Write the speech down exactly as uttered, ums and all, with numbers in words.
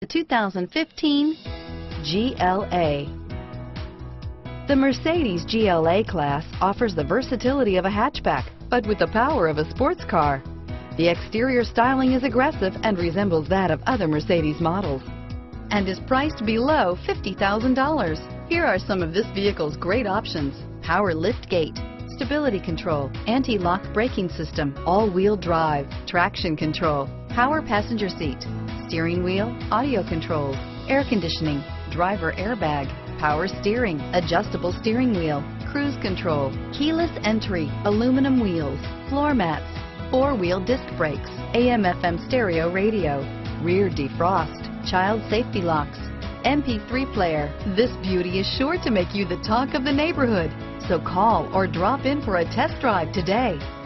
The two thousand fifteen G L A. The Mercedes G L A Class offers the versatility of a hatchback, but with the power of a sports car. The exterior styling is aggressive and resembles that of other Mercedes models, and is priced below fifty thousand dollars. Here are some of this vehicle's great options: power liftgate, stability control, anti-lock braking system, all-wheel drive, traction control, power passenger seat, steering wheel audio controls, air conditioning, driver airbag, power steering, adjustable steering wheel, cruise control, keyless entry, aluminum wheels, floor mats, four-wheel disc brakes, A M F M stereo radio, rear defrost, child safety locks, M P three player. This beauty is sure to make you the talk of the neighborhood, so call or drop in for a test drive today.